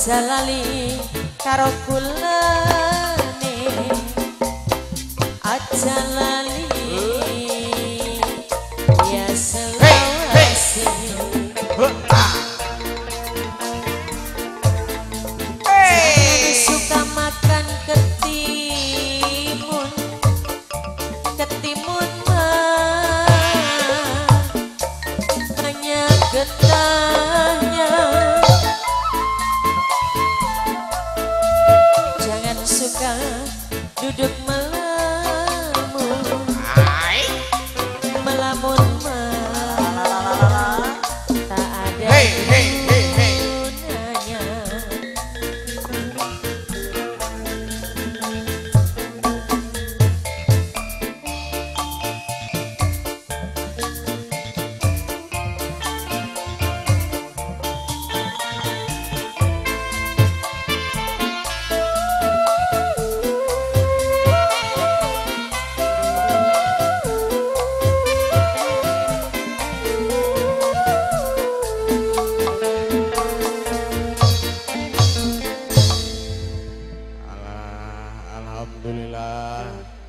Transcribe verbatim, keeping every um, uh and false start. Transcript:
aja lali karo kulene, aja lali ya selawase. Hey, suka makan ketimun, ketimun mah hanya getahnya. Suka duduk melamun, melamun mah tak ada gunanya. Alhamdulillah.